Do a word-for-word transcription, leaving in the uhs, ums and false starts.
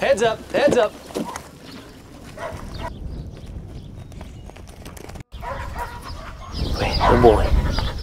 Heads up, heads up. Wait, oh boy.